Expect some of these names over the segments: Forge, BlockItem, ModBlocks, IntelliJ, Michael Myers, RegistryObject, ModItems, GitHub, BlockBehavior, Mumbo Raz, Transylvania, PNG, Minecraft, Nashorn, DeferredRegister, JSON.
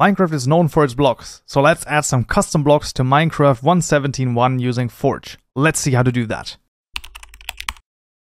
Minecraft is known for its blocks, so let's add some custom blocks to Minecraft 1.17.1 using Forge. Let's see how to do that.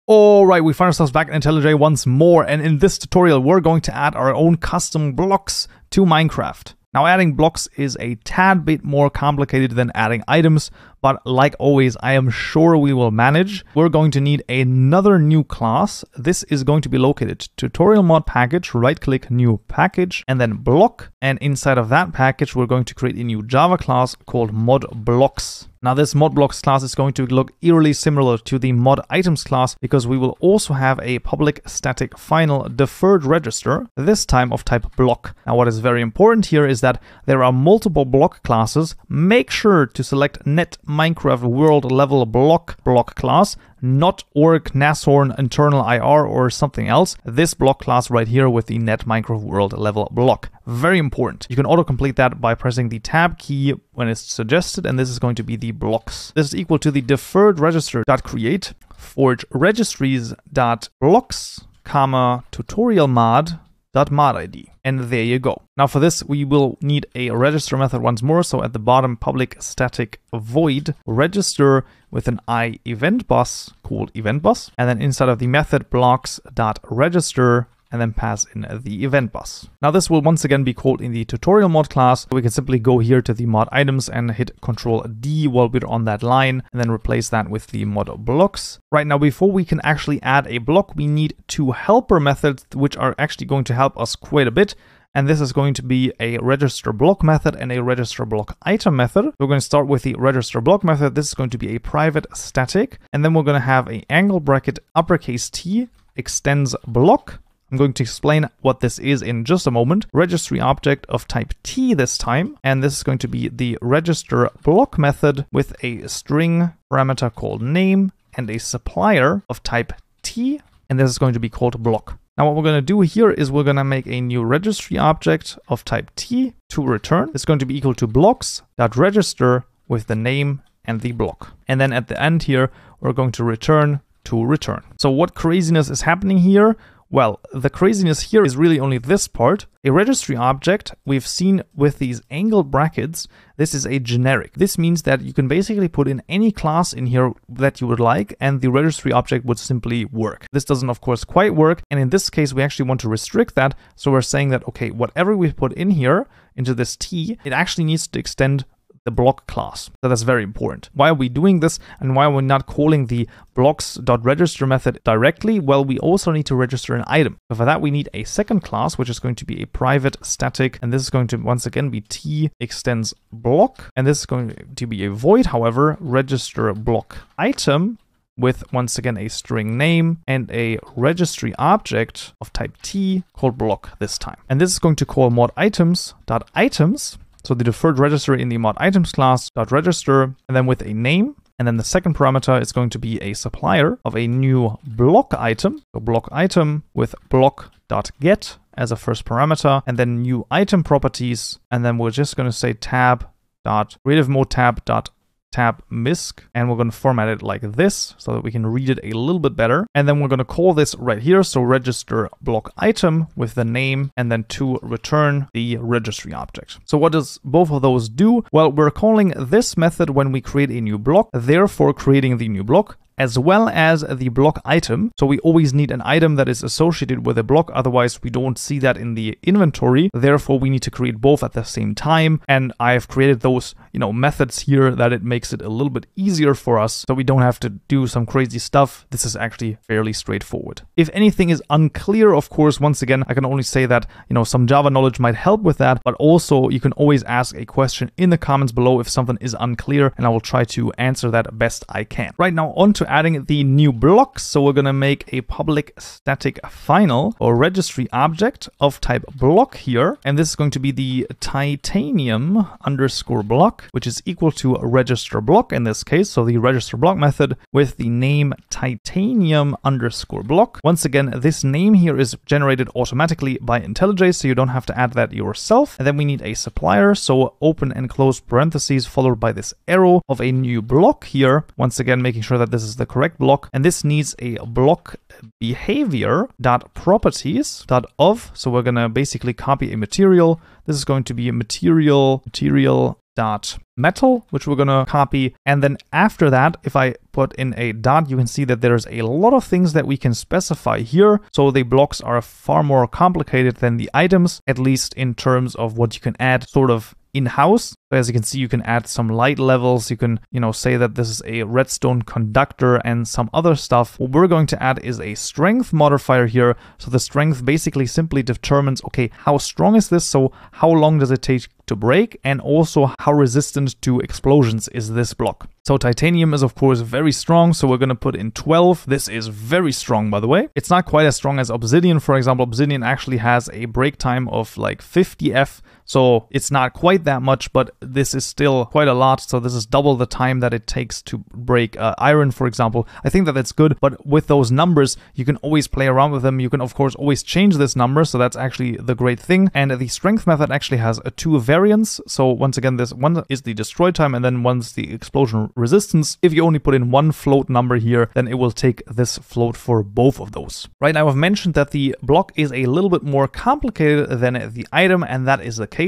Alright, we find ourselves back in IntelliJ once more, and in this tutorial we're going to add our own custom blocks to Minecraft. Now, adding blocks is a tad bit more complicated than adding items, but like always, I am sure we will manage. We're going to need another new class. This is going to be located tutorial mod package, right-click new package, and then block. And inside of that package, we're going to create a new Java class called ModBlocks. Now, this ModBlocks class is going to look eerily similar to the ModItems class because we will also have a public static final deferred register, this time of type block. Now, what is very important here is that there are multiple block classes. Make sure to select net Minecraft world level block class, not org, Nashorn, internal IR or something else. This block class right here with the net Minecraft world level block. Very important. You can autocomplete that by pressing the tab key when it's suggested, and this is going to be the blocks. This is equal to the deferred register.create forge registries.blocks, comma tutorial mod.modid. And there you go. Now for this, we will need a register method once more. So at the bottom, public static void register with an I event bus called event bus. And then inside of the method blocks.register and then pass in the event bus. Now this will once again be called in the tutorial mod class. We can simply go here to the mod items and hit Control D while we're on that line and then replace that with the mod blocks. Right now, before we can actually add a block, we need two helper methods, which are actually going to help us quite a bit. And this is going to be a register block method and a register block item method. We're going to start with the register block method. This is going to be a private static. And then we're going to have an angle bracket uppercase T extends block. I'm going to explain what this is in just a moment. Registry object of type T this time. And this is going to be the register block method with a string parameter called name and a supplier of type T. And this is going to be called block. Now what we're going to do here is we're going to make a new registry object of type T to return. It's going to be equal to blocks.register with the name and the block. And then at the end here, we're going to return. So what craziness is happening here? Well, the craziness here is really only this part. A registry object we've seen with these angle brackets, this is a generic. This means that you can basically put in any class in here that you would like and the registry object would simply work. This doesn't of course quite work, and in this case we actually want to restrict that. So we're saying that, okay, whatever we put in here into this T, it actually needs to extend the block class. So that's very important. Why are we doing this and why are we not calling the blocks.register method directly? Well, we also need to register an item. So for that, we need a second class, which is going to be a private static. And this is going to once again be T extends block. And this is going to be a void, however, register block item with once again a string name and a registry object of type T called block this time. And this is going to call modItems.items. So the deferred register in the mod items class dot register, and then with a name, and then the second parameter is going to be a supplier of a new block item. So block item with block dot get as a first parameter, and then new item properties, and then we're just going to say tab dot creative mode tab dot tab misc, and we're going to format it like this so that we can read it a little bit better. And then we're going to call this right here, so register block item with the name, and then to return the registry object. So what does both of those do? Well, we're calling this method when we create a new block, therefore creating the new block as well as the block item. So we always need an item that is associated with a block, otherwise we don't see that in the inventory. Therefore, we need to create both at the same time. And I've created those, methods here that it makes it a little bit easier for us, so we don't have to do some crazy stuff. This is actually fairly straightforward. If anything is unclear, of course, once again, I can only say that, some Java knowledge might help with that, but also you can always ask a question in the comments below if something is unclear, and I will try to answer that best I can. Right now, on to adding the new blocks. So we're going to make a public static final or registry object of type block here. And this is going to be the titanium_block, which is equal to a register block in this case. So the register block method with the name titanium_block. Once again, this name here is generated automatically by IntelliJ, so you don't have to add that yourself. And then we need a supplier. So open and close parentheses followed by this arrow of a new block here. Once again, making sure that this is the correct block, and this needs a block behavior dot properties dot of. So we're gonna basically copy a material. This is going to be a material dot metal, which we're gonna copy, and then after that, if I put in a dot, you can see that there's a lot of things that we can specify here. So the blocks are far more complicated than the items, at least in terms of what you can add sort of in-house. As you can see, you can add some light levels, you can, you know, say that this is a redstone conductor and some other stuff. What we're going to add is a strength modifier here. So the strength basically simply determines, okay, how strong is this? So how long does it take to break? And also how resistant to explosions is this block? So titanium is of course very strong. So we're going to put in 12. This is very strong, by the way. It's not quite as strong as obsidian. For example, obsidian actually has a break time of like 50F. So it's not quite that much, but this is still quite a lot. So this is double the time that it takes to break iron, for example. I think that that's good, but with those numbers, you can always play around with them. You can, of course, always change this number. So that's actually the great thing. And the strength method actually has two variants. So once again, this one is the destroy time, and then one's the explosion resistance. If you only put in one float number here, then it will take this float for both of those. Right now, I've mentioned that the block is a little bit more complicated than the item, and that is the case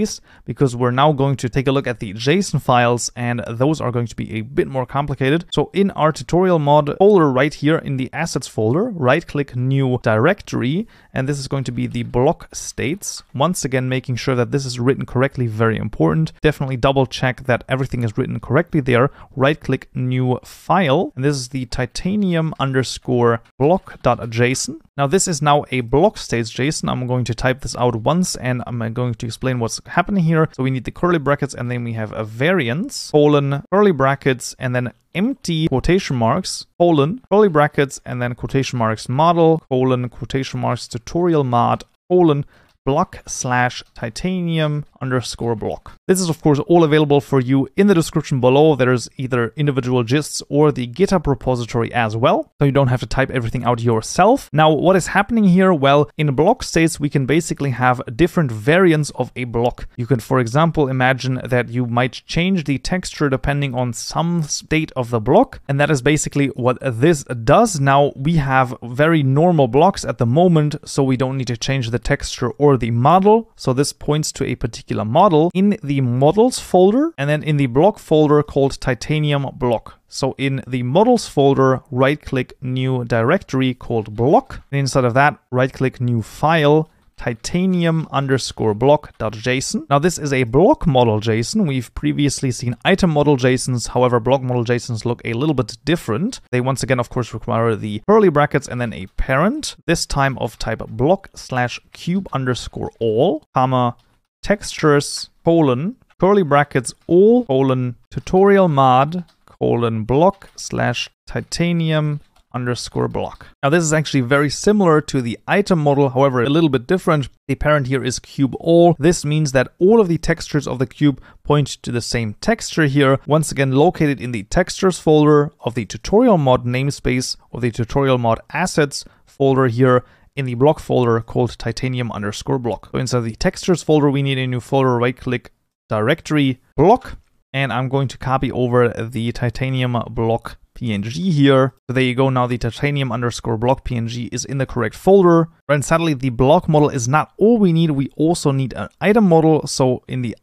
because we're now going to take a look at the JSON files, and those are going to be a bit more complicated. So in our tutorial mod folder right here in the assets folder, right click new directory, and this is going to be the block states. Once again, making sure that this is written correctly, very important. Definitely double check that everything is written correctly there. Right click new file, and this is the titanium _ block.json. Now this is now a block states JSON. I'm going to type this out once and I'm going to explain what's happening here. So we need the curly brackets, and then we have a variance, colon, curly brackets, and then empty quotation marks, colon, curly brackets, and then quotation marks model, colon, quotation marks tutorial mod, colon, block / titanium _ block. This is of course all available for you in the description below. There's either individual gists or the GitHub repository as well, so you don't have to type everything out yourself. Now what is happening here? Well, in block states we can basically have different variants of a block. You can, for example, imagine that you might change the texture depending on some state of the block, and that is basically what this does. Now we have very normal blocks at the moment, so we don't need to change the texture or the model. So this points to a particular model in the models folder, and then in the block folder called titanium block. So in the models folder, right click new directory called block, and inside of that, right click new file, titanium _ block.json. Now this is a block model JSON. We've previously seen item model JSONs. However, block model JSONs look a little bit different. They once again, of course, require the curly brackets and then a parent, this time of type block / cube _ all, comma, textures, colon, curly brackets, all, colon, tutorial mod, colon, block / titanium _ block. Now this is actually very similar to the item model, however a little bit different. The parent here is cube all. This means that all of the textures of the cube point to the same texture here, once again located in the textures folder of the tutorial mod namespace or the tutorial mod assets folder here in the block folder called titanium _ block. So inside the textures folder we need a new folder. Right click directory block, and I'm going to copy over the titanium block PNG here. So there you go. Now the titanium _ block PNG is in the correct folder. And sadly, the block model is not all we need. We also need an item model. So in the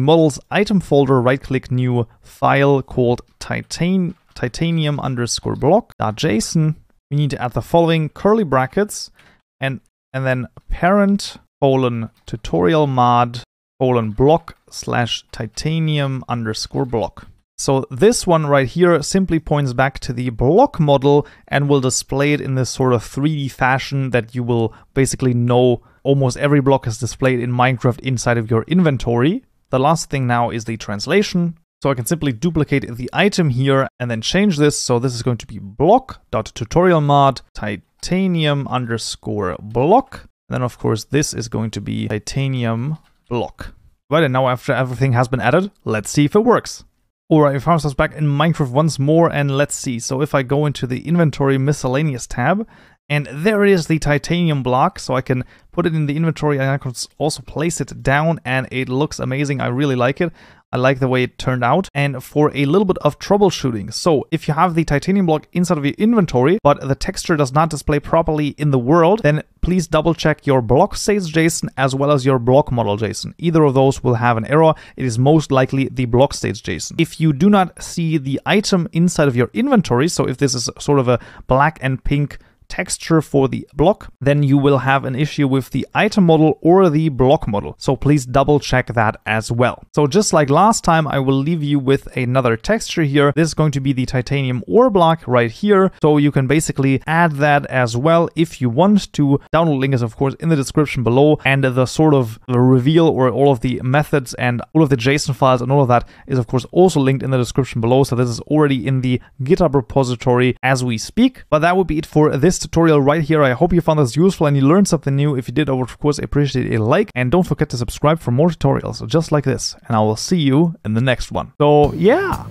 models item folder, right click new file called titanium _ block.json. We need to add the following curly brackets and then parent : tutorial mod : block / titanium _ block. So this one right here simply points back to the block model and will display it in this sort of 3D fashion that you will basically know almost every block is displayed in Minecraft inside of your inventory. The last thing now is the translation. So I can simply duplicate the item here and then change this. So this is going to be block.tutorialMod titanium _ block. And then of course this is going to be titanium block. Right, and now after everything has been added, let's see if it works. Alright, we found ourselves back in Minecraft once more, and let's see. So if I go into the inventory miscellaneous tab, and there is the titanium block, so I can put it in the inventory and I can also place it down, and it looks amazing. I really like it. I like the way it turned out, and for a little bit of troubleshooting. So if you have the titanium block inside of your inventory, but the texture does not display properly in the world, then please double check your block states JSON as well as your block model JSON. Either of those will have an error. It is most likely the block states JSON. If you do not see the item inside of your inventory, so if this is sort of a black and pink texture for the block, then you will have an issue with the item model or the block model. So please double check that as well. So just like last time, I will leave you with another texture here. This is going to be the titanium ore block right here. So you can basically add that as well if you want to. Download link is of course in the description below, and the sort of reveal or all of the methods and all of the JSON files and all of that is of course also linked in the description below. So this is already in the GitHub repository as we speak. But that would be it for this tutorial right here. I hope you found this useful and you learned something new. If you did, I would of course appreciate a like, and don't forget to subscribe for more tutorials just like this, and I will see you in the next one. So yeah.